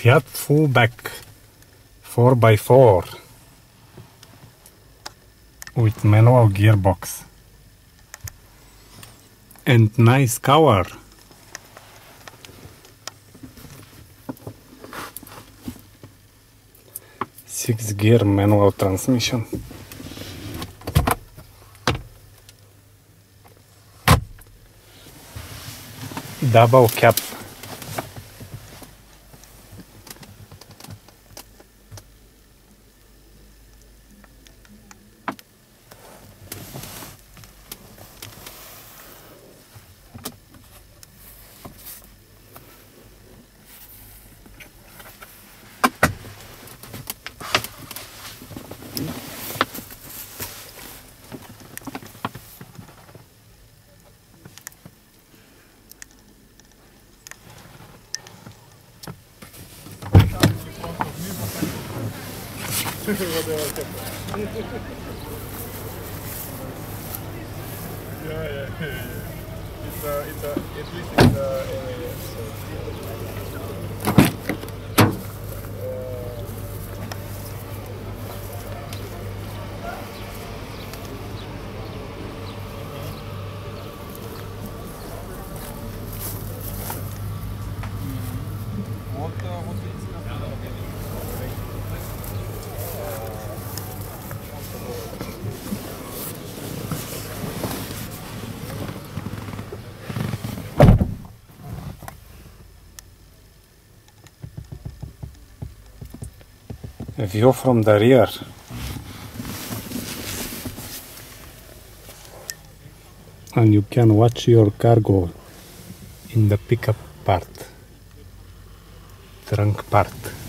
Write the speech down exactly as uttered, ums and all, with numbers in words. Fiat Fullback four by four with manual gearbox and nice color. Six gear manual transmission. Double cap. View from the rear. And you can watch your cargo in the pickup part, trunk part.